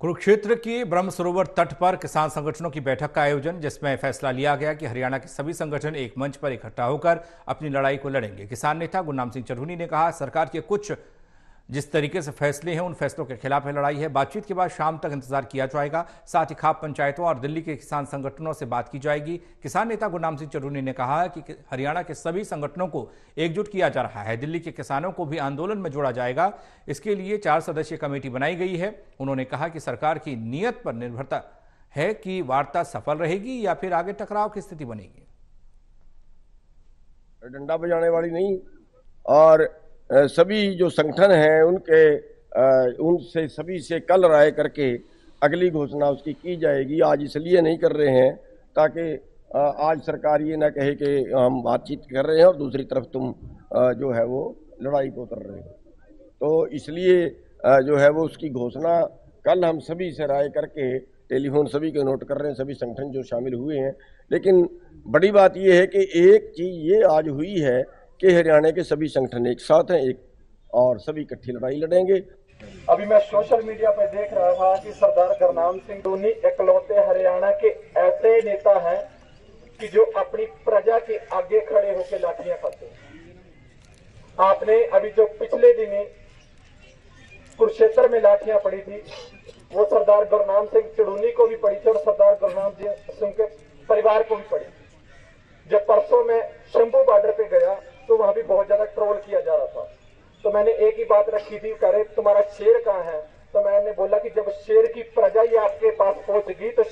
कुरुक्षेत्र के ब्रह्म सरोवर तट पर किसान संगठनों की बैठक का आयोजन, जिसमें फैसला लिया गया कि हरियाणा के सभी संगठन एक मंच पर इकट्ठा होकर अपनी लड़ाई को लड़ेंगे। किसान नेता गुरनाम चढूनी ने कहा, सरकार के कुछ जिस तरीके से फैसले हैं उन फैसलों के खिलाफ है लड़ाई है। बातचीत के बाद शाम तक इंतजार किया जाएगा। साथ ही खाप पंचायतों और दिल्ली के किसान संगठनों से बात की जाएगी। किसान नेता गुरनाम चढूनी ने कहा कि हरियाणा के सभी संगठनों को एकजुट किया जा रहा है। दिल्ली के किसानों को भी आंदोलन में जोड़ा जाएगा। इसके लिए 4 सदस्यीय कमेटी बनाई गई है। उन्होंने कहा कि सरकार की नीयत पर निर्भरता है कि वार्ता सफल रहेगी या फिर आगे टकराव की स्थिति बनेगी। डंडा बजाने वाली नहीं, और सभी जो संगठन हैं उनसे सभी से कल राय करके अगली घोषणा उसकी की जाएगी। आज इसलिए नहीं कर रहे हैं ताकि आज सरकार ये ना कहे कि हम बातचीत कर रहे हैं और दूसरी तरफ तुम जो है वो लड़ाई को उतर रहे हो। तो इसलिए जो है वो उसकी घोषणा कल हम सभी से राय करके टेलीफोन सभी के नोट कर रहे हैं, सभी संगठन जो शामिल हुए हैं। लेकिन बड़ी बात ये है कि एक चीज़ ये आज हुई है कि हरियाणा के सभी संगठन एक साथ हैं और सभी इकट्ठी लड़ाई लड़ेंगे। अभी मैं सोशल मीडिया पर देख रहा था कि सरदार गुरनाम चढूनी इकलौते हरियाणा के ऐसे नेता हैं कि जो अपनी प्रजा के आगे खड़े होकर लाठियां खाते हैं। आपने अभी जो पिछले दिन कुरुक्षेत्र में लाठियां पड़ी थी वो सरदार गुरनाम चढूनी को भी पड़ी थी और सरदार गुरनाम सिंह के परिवार को भी पड़ी। जब परसों में शंभू बॉर्डर पे गया तो वहां भी बहुत ज्यादा ट्रोल किया जा रहा था, तो मैंने एक ही बात रखी थी, कह रहे तुम्हारा शेर कहाँ है, तो मैंने बोला कि जब शेर की प्रजा ही आपके पास पहुंचेगी तो